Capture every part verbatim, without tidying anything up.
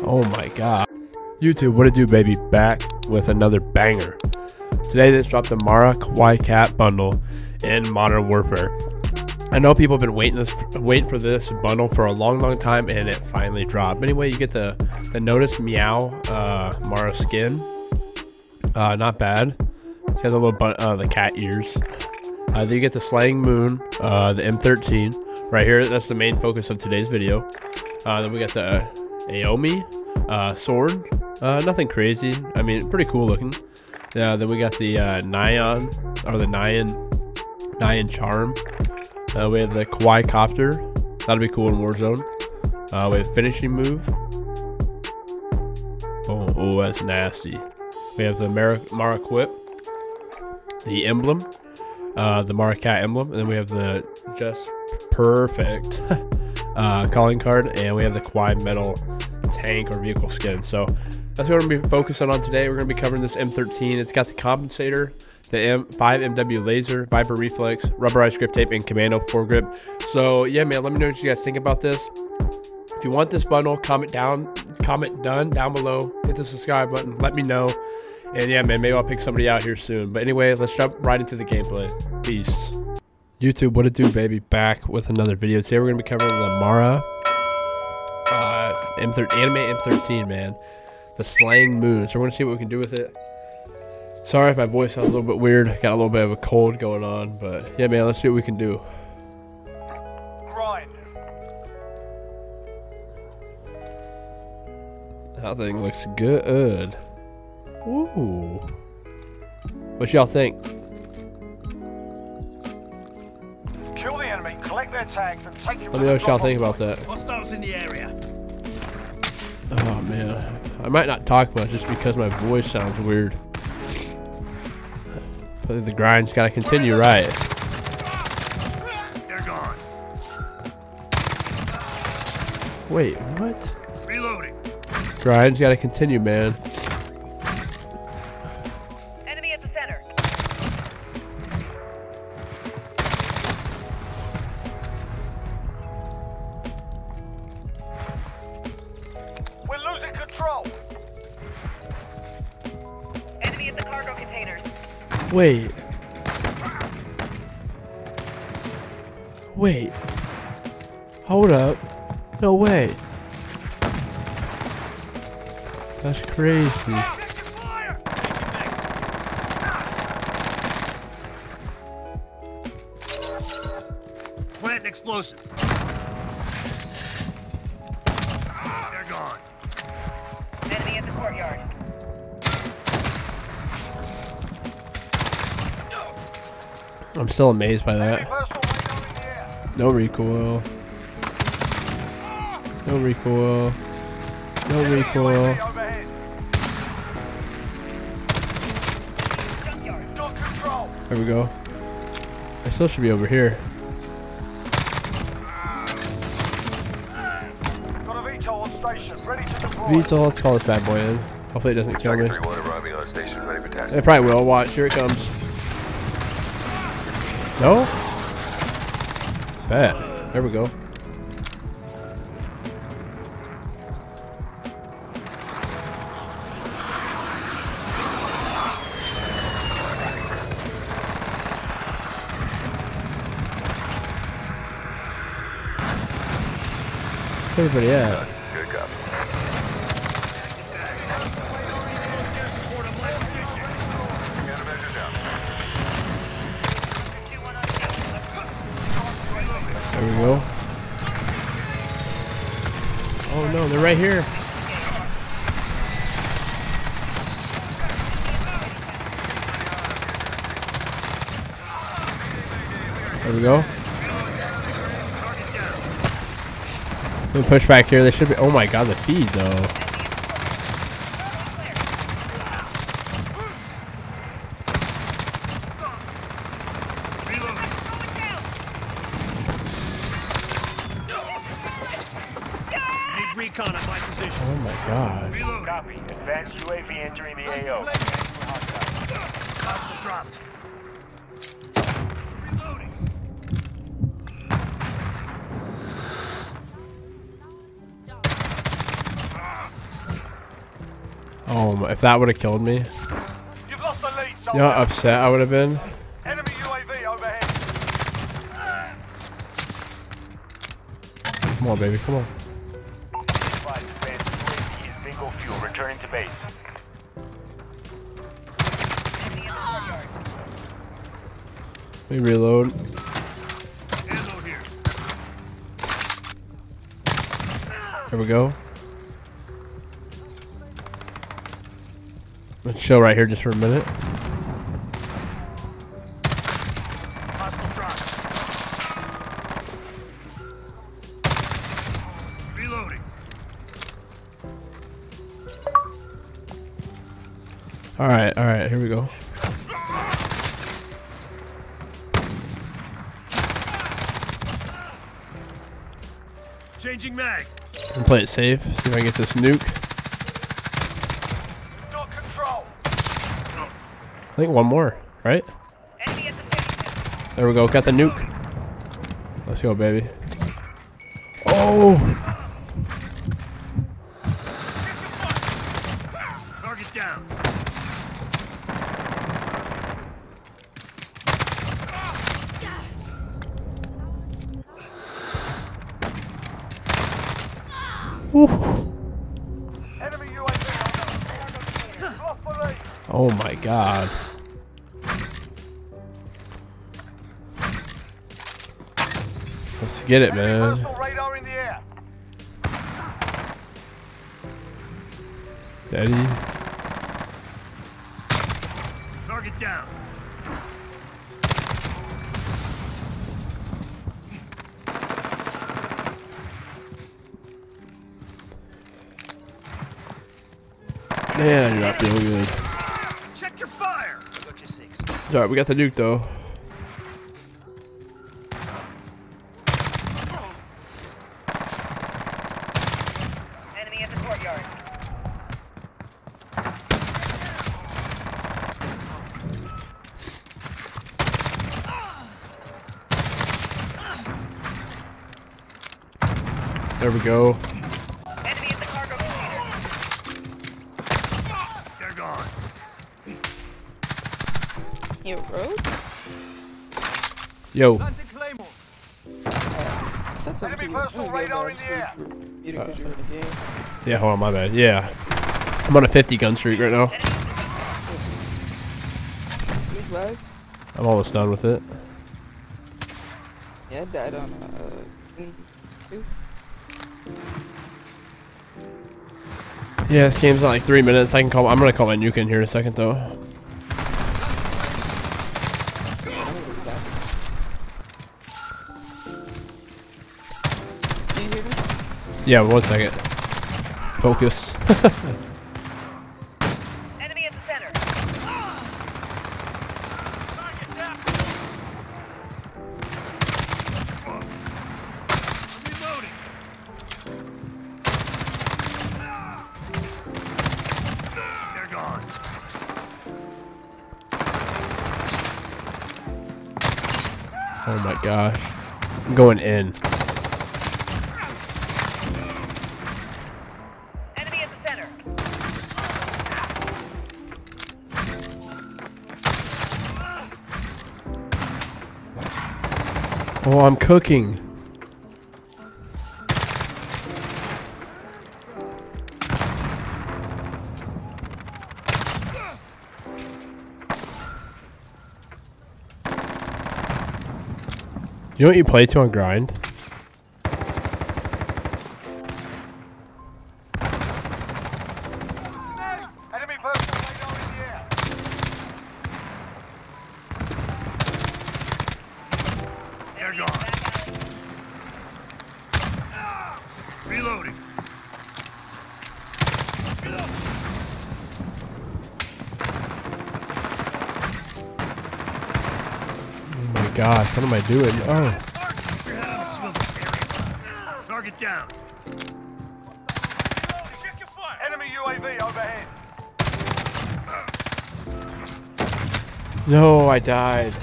Oh my god. YouTube, what it do, baby? Back with another banger. Today they dropped the Mara Kawhi Cat Bundle in Modern Warfare. I know people have been waiting this waiting for this bundle for a long, long time, and it finally dropped. Anyway, you get the the Notice Meow uh, Mara skin. Uh, not bad. She has a little bun uh, the cat ears. Uh, then you get the Slaying Moon, uh, the M thirteen right here. That's the main focus of today's video. Uh, then we got the Aomi uh, Sword. Uh, nothing crazy. I mean, pretty cool looking. Uh, then we got the uh, Nyan or the Nyan Nyan Charm. Uh, we have the Kawaii Copter. That'll be cool in Warzone. Uh, we have finishing move. Oh, oh, that's nasty. We have the Mara Maraquip, the emblem. Uh, the Maracat emblem, and then we have the just perfect uh, calling card, and we have the Kawaii metal tank or vehicle skin. So that's what we're gonna be focusing on today. We're gonna be covering this M thirteen. It's got the compensator, the M five M W laser, Viper Reflex, rubberized grip tape, and Commando foregrip. So yeah, man, let me know what you guys think about this. If you want this bundle, comment down, comment done down below. Hit the subscribe button. Let me know. And yeah, man, maybe I'll pick somebody out here soon. But anyway, let's jump right into the gameplay. Peace. YouTube, what it do, baby? Back with another video. Today we're going to be covering the Mara uh, M thirteen, anime M thirteen, man. The Slaying Moon. So we're going to see what we can do with it. Sorry if my voice sounds a little bit weird. Got a little bit of a cold going on. But yeah, man, let's see what we can do. Grind. That thing looks good. Ooh. What y'all think? Kill the enemy, collect their tags, and take them. Let me know what y'all think about that. Hostiles in the area. Oh man. I might not talk much just because my voice sounds weird. But the grind's gotta continue, right? They're gone. Wait, what? Reloading. Grind's gotta continue, man. Wait. Wait. Hold up. No way. That's crazy. Plant an explosive. They're gone. Enemy in the courtyard. I'm still amazed by that. No recoil. No recoil. No recoil. There we go. I still should be over here. V TOL, let's call this bad boy in. Hopefully it doesn't kill me. It probably will. Watch, here it comes. No? Bad. There we go. Where's everybody at? Good cop. There we go. Oh no, they're right here. There we go. Let me push back here. They should be. Oh my god, the feed though. Recon at my position. Oh my god. Reload. Copy. Advanced U A V entering the A O. Hostile dropped. Reloading. Oh my, if that would have killed me. You've lost the lead, soldier. You know how upset I would have been? Enemy U A V overhead. Come on, baby, come on. Single fuel returning to base. Let me reload. There we go. Let's chill right here just for a minute. Reloading. All right, all right, here we go. Changing mag. And play it safe. See if I can get this nuke. You've got control. I think one more, right? Enemy at the there we go. Got the nuke. Let's go, baby. Oh! Target down. Oh my god. Let's get it, man. Daddy. Target down. Man, I do not feel good. Check your fire. I got your six. It's alright, we got the nuke though. Enemy at the courtyard. There we go. Yo. Uh, yeah, hold on, my bad. Yeah. I'm on a fifty gun streak right now. I'm almost done with it. Yeah, I died on uh Yeah, this game's not like three minutes. I can call I'm gonna call my nuke in here in a second though. Yeah, one second. Focus. Enemy at the center. They're gone. Oh my gosh. I'm going in. Oh, I'm cooking. You know what you play to on grind? Gosh, what am I doing? Oh. Target down. Check your fire. Enemy U A V overhead. No, I died.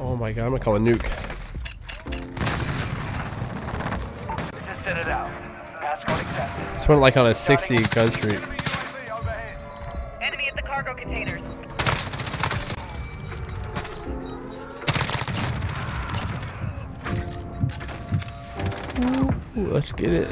Oh my god, I'm gonna call a nuke. Just sent it out. Pass code accepted. This went like on a sixty gun streak. Ooh, let's get it.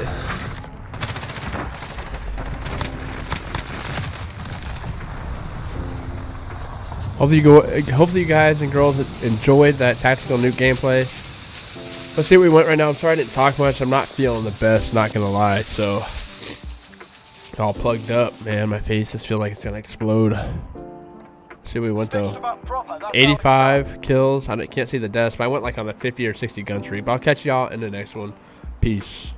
Hopefully you go. Hopefully you guys and girls enjoyed that tactical nuke gameplay. Let's see where we went right now. I'm sorry I didn't talk much. I'm not feeling the best, not gonna lie. So all plugged up, man. My face just feels like it's gonna explode. Let's see where we went though. eighty-five kills. I can't see the deaths, but I went like on the fifty or sixty gun streak. But I'll catch y'all in the next one. Peace.